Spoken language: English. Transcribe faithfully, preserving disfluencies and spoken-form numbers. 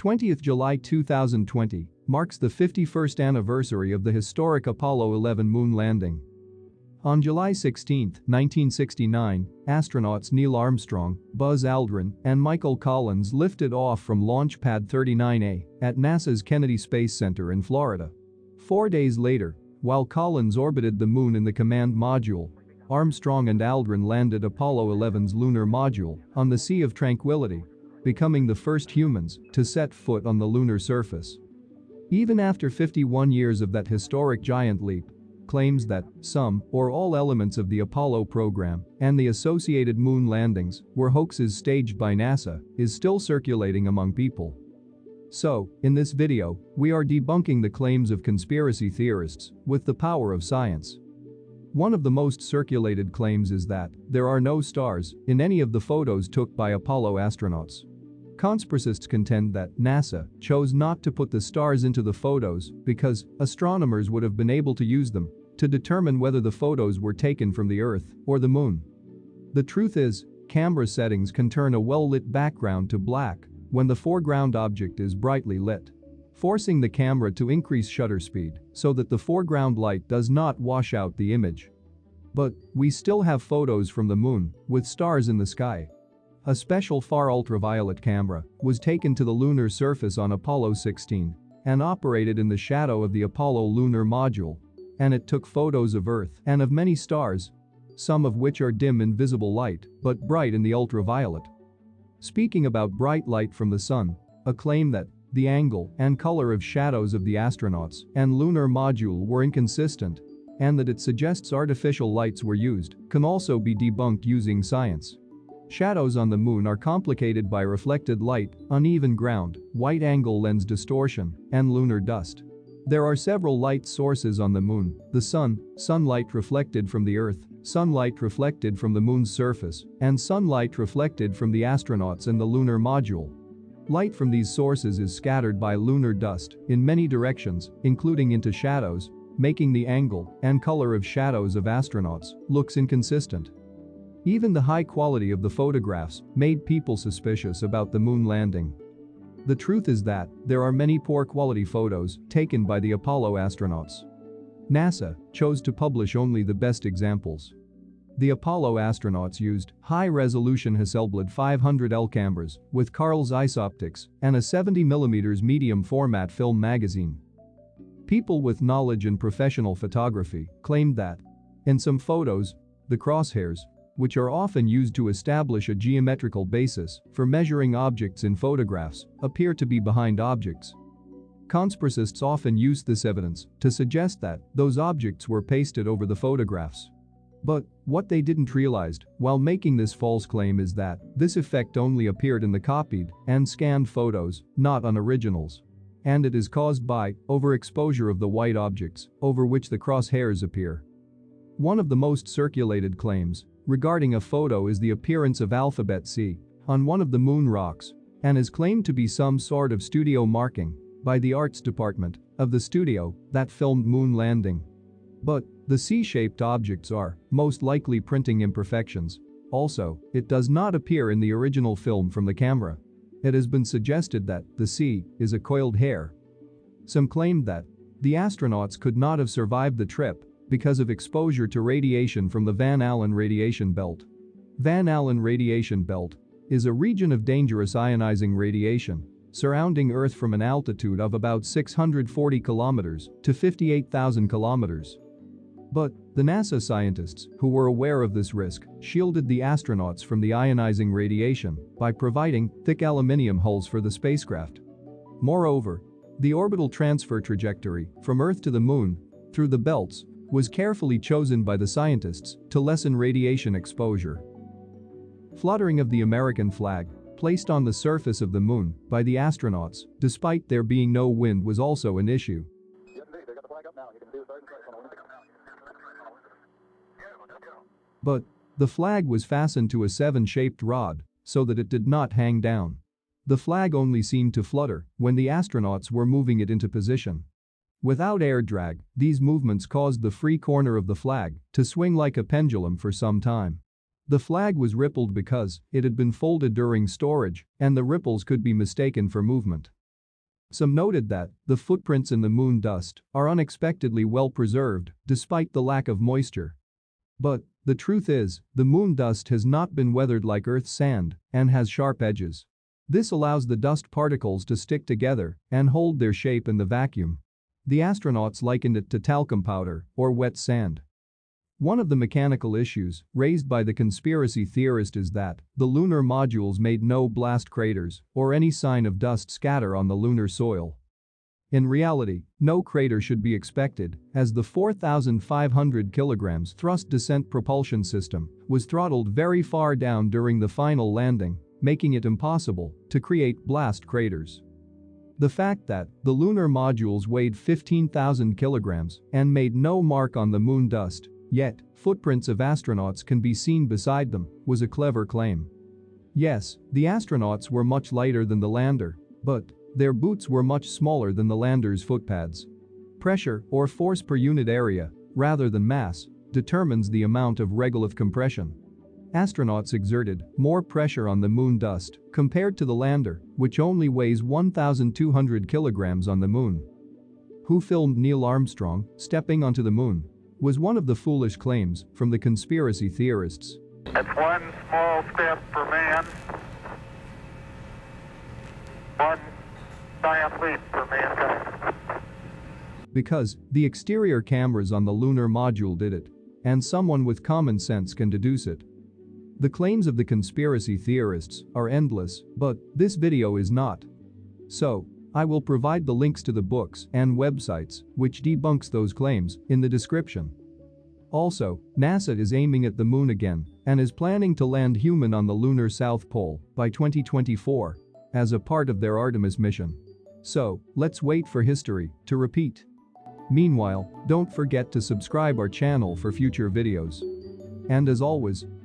twentieth of July two thousand twenty marks the fifty-first anniversary of the historic Apollo eleven moon landing. On July sixteenth, nineteen sixty-nine, astronauts Neil Armstrong, Buzz Aldrin, and Michael Collins lifted off from Launch Pad thirty-nine A at NASA's Kennedy Space Center in Florida. Four days later, while Collins orbited the moon in the command module, Armstrong and Aldrin landed Apollo eleven's lunar module on the Sea of Tranquility, becoming the first humans to set foot on the lunar surface. Even after fifty-one years of that historic giant leap, claims that some or all elements of the Apollo program and the associated moon landings were hoaxes staged by NASA is still circulating among people. So, in this video, we are debunking the claims of conspiracy theorists with the power of science. One of the most circulated claims is that there are no stars in any of the photos took by Apollo astronauts. Conspiracists contend that NASA chose not to put the stars into the photos because astronomers would have been able to use them to determine whether the photos were taken from the Earth or the Moon. The truth is, camera settings can turn a well-lit background to black when the foreground object is brightly lit, forcing the camera to increase shutter speed so that the foreground light does not wash out the image. But we still have photos from the Moon with stars in the sky. A special far ultraviolet camera was taken to the lunar surface on Apollo sixteen and operated in the shadow of the Apollo lunar module, and it took photos of Earth and of many stars, some of which are dim in visible light but bright in the ultraviolet. Speaking about bright light from the sun, a claim that the angle and color of shadows of the astronauts and lunar module were inconsistent and that it suggests artificial lights were used can also be debunked using science. Shadows on the moon are complicated by reflected light, uneven ground, wide angle lens distortion, and lunar dust. There are several light sources on the moon: the sun, sunlight reflected from the Earth, sunlight reflected from the moon's surface, and sunlight reflected from the astronauts and the lunar module. Light from these sources is scattered by lunar dust in many directions, including into shadows, making the angle and color of shadows of astronauts look inconsistent. Even the high quality of the photographs made people suspicious about the moon landing. The truth is that there are many poor quality photos taken by the Apollo astronauts. NASA chose to publish only the best examples. The Apollo astronauts used high-resolution Hasselblad five hundred L cameras with Carl Zeiss optics and a seventy millimeter medium-format film magazine. People with knowledge in professional photography claimed that, in some photos, the crosshairs, which are often used to establish a geometrical basis for measuring objects in photographs, appear to be behind objects. Conspiracists often use this evidence to suggest that those objects were pasted over the photographs. But what they didn't realize while making this false claim is that this effect only appeared in the copied and scanned photos, not on originals. And it is caused by overexposure of the white objects over which the crosshairs appear. One of the most circulated claims regarding a photo is the appearance of alphabet C on one of the moon rocks and is claimed to be some sort of studio marking by the arts department of the studio that filmed moon landing. But the C-shaped objects are most likely printing imperfections. Also, it does not appear in the original film from the camera. It has been suggested that the C is a coiled hair. Some claimed that the astronauts could not have survived the trip because of exposure to radiation from the Van Allen Radiation Belt. Van Allen Radiation Belt is a region of dangerous ionizing radiation surrounding Earth from an altitude of about six hundred forty kilometers to fifty-eight thousand kilometers. But the NASA scientists who were aware of this risk shielded the astronauts from the ionizing radiation by providing thick aluminum hulls for the spacecraft. Moreover, the orbital transfer trajectory from Earth to the Moon through the belts was carefully chosen by the scientists to lessen radiation exposure. Fluttering of the American flag placed on the surface of the moon by the astronauts, despite there being no wind, was also an issue. But the flag was fastened to a seven-shaped rod so that it did not hang down. The flag only seemed to flutter when the astronauts were moving it into position. Without air drag, these movements caused the free corner of the flag to swing like a pendulum for some time. The flag was rippled because it had been folded during storage, and the ripples could be mistaken for movement. Some noted that the footprints in the moon dust are unexpectedly well preserved, despite the lack of moisture. But the truth is, the moon dust has not been weathered like Earth's sand and has sharp edges. This allows the dust particles to stick together and hold their shape in the vacuum. The astronauts likened it to talcum powder or wet sand. One of the mechanical issues raised by the conspiracy theorist is that the lunar modules made no blast craters or any sign of dust scatter on the lunar soil. In reality, no crater should be expected, as the four thousand five hundred kilograms thrust descent propulsion system was throttled very far down during the final landing, making it impossible to create blast craters. The fact that the lunar modules weighed fifteen thousand kilograms and made no mark on the moon dust, yet footprints of astronauts can be seen beside them, was a clever claim. Yes, the astronauts were much lighter than the lander, but their boots were much smaller than the lander's footpads. Pressure, or force per unit area, rather than mass, determines the amount of regolith compression. Astronauts exerted more pressure on the moon dust compared to the lander, which only weighs one thousand two hundred kilograms on the moon. Who filmed Neil Armstrong stepping onto the moon? Was one of the foolish claims from the conspiracy theorists. It's one small step for man, one giant leap for mankind. Because the exterior cameras on the lunar module did it, and someone with common sense can deduce it. The claims of the conspiracy theorists are endless, but this video is not. So, I will provide the links to the books and websites which debunks those claims in the description. Also, NASA is aiming at the moon again and is planning to land human on the lunar South Pole by twenty twenty-four as a part of their Artemis mission. So, let's wait for history to repeat. Meanwhile, don't forget to subscribe our channel for future videos. And as always,